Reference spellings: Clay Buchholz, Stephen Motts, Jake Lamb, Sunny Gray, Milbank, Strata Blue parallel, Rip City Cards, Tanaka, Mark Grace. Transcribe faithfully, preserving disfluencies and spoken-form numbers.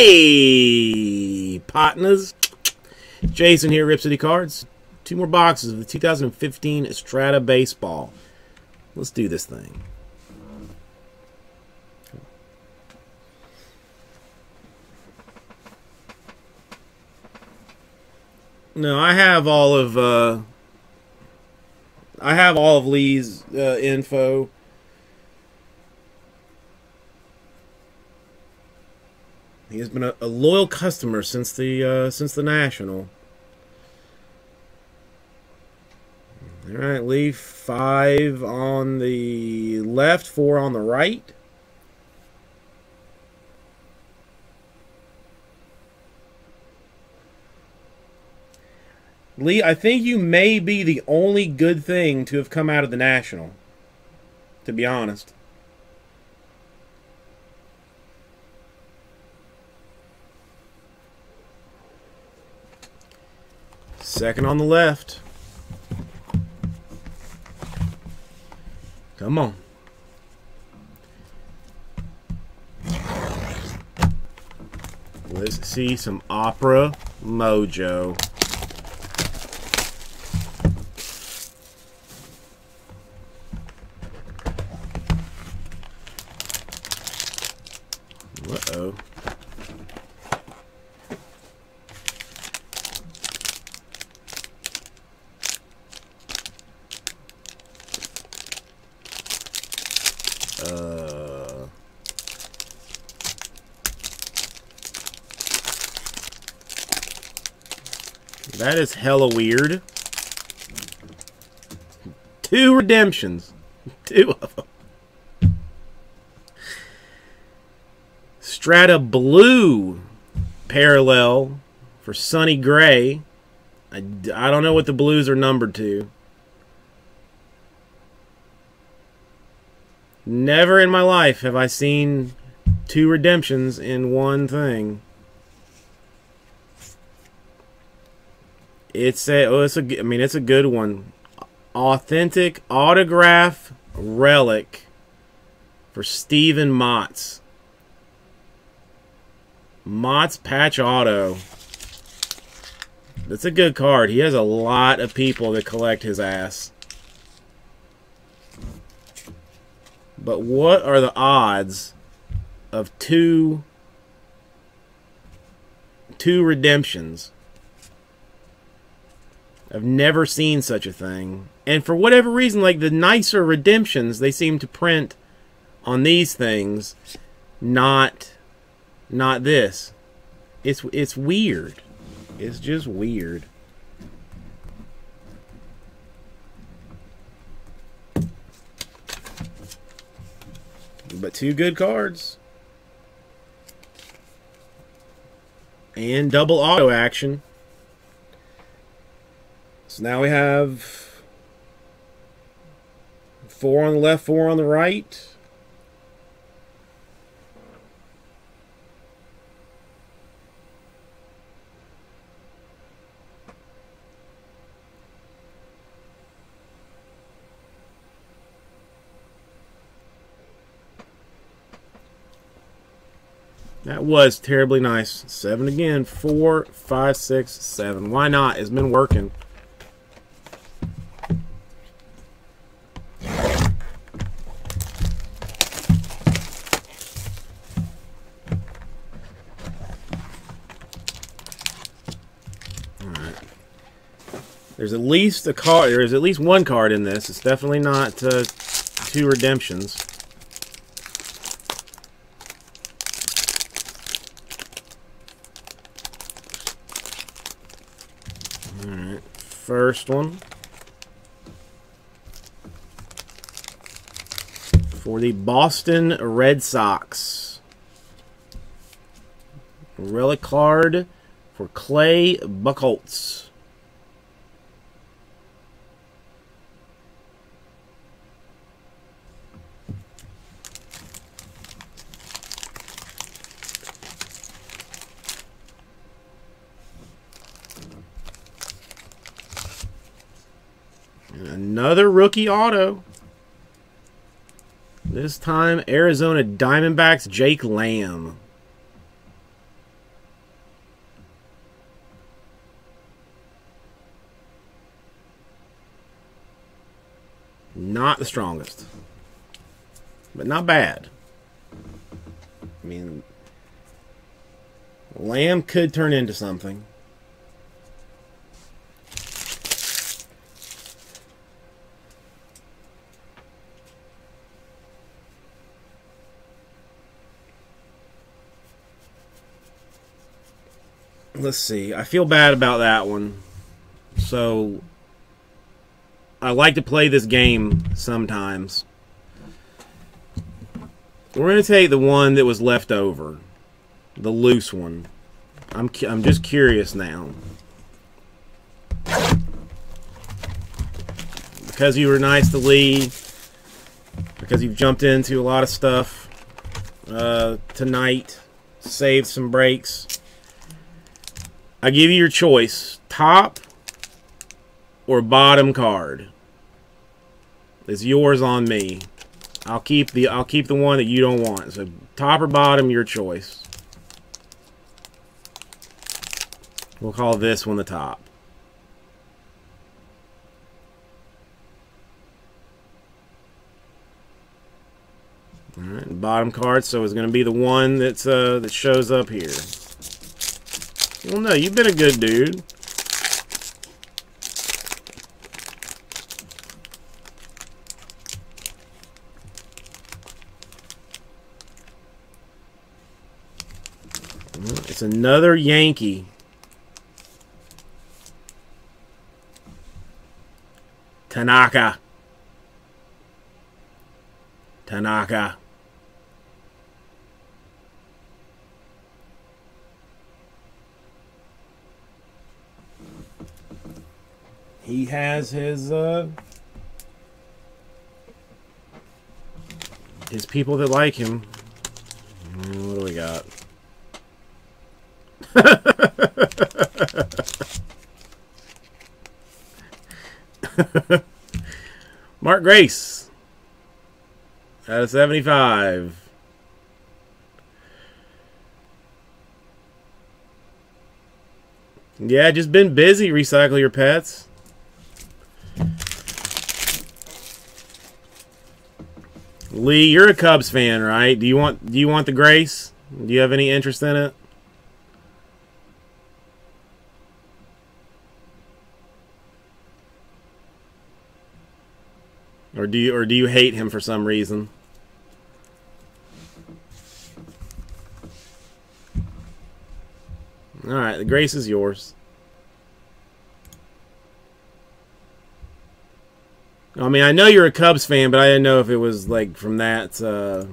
Hey, partners. Jason here, Rip City Cards. Two more boxes of the two thousand fifteen Strata Baseball. Let's do this thing. No, I have all of uh, I have all of Lee's uh, info. He has been a, a loyal customer since the uh, since the National. All right, Lee, five on the left, four on the right. Lee, I think you may be the only good thing to have come out of the National, to be honest. Second on the left. Come on. Let's see some Opera Mojo. Uh-oh. Uh. That is hella weird. Two redemptions. Two of them. Strata Blue parallel for Sunny Gray. I, I don't know what the blues are numbered to. Never in my life have I seen two redemptions in one thing. It's a, oh, it's a, I mean, it's a good one. Authentic autograph relic for Stephen Motts. Motts Patch Auto. That's a good card. He has a lot of people that collect his ass. But what are the odds of two two redemptions? I've never seen such a thing. And for whatever reason, like the nicer redemptions, they seem to print on these things, not Not this. It's it's weird. It's just weird. But two good cards. And double auto action. So now we have four on the left, four on the right. That was terribly nice. Seven again. Four, five, six, seven. Why not? It's been working. Alright. There's at least a card. There's at least one card in this. It's definitely not uh, two redemptions. First one for the Boston Red Sox. Relic card for Clay Buchholz. Another rookie auto. This time, Arizona Diamondbacks, Jake Lamb. Not the strongest, but not bad. I mean, Lamb could turn into something. Let's see. I feel bad about that one. So, I like to play this game sometimes. We're going to take the one that was left over. The loose one. I'm, I'm just curious now. Because you were nice to Lee. Because you've jumped into a lot of stuff uh, tonight. Saved some breaks. I give you your choice. Top or bottom card. It's yours on me. I'll keep the I'll keep the one that you don't want. So top or bottom, your choice. We'll call this one the top. All right, bottom card. So it's going to be the one that's uh, that shows up here. Well, no, you've been a good dude. It's another Yankee. Tanaka. Tanaka. He has his uh, his people that like him. What do we got? Mark Grace out of seventy-five. Yeah, just been busy. Recycle your pets. Lee, you're a Cubs fan, right? Do you want do you want the Grace? Do you have any interest in it? Or do you or do you hate him for some reason? All right, the Grace is yours. I mean, I know you're a Cubs fan, but I didn't know if it was, like, from that, uh...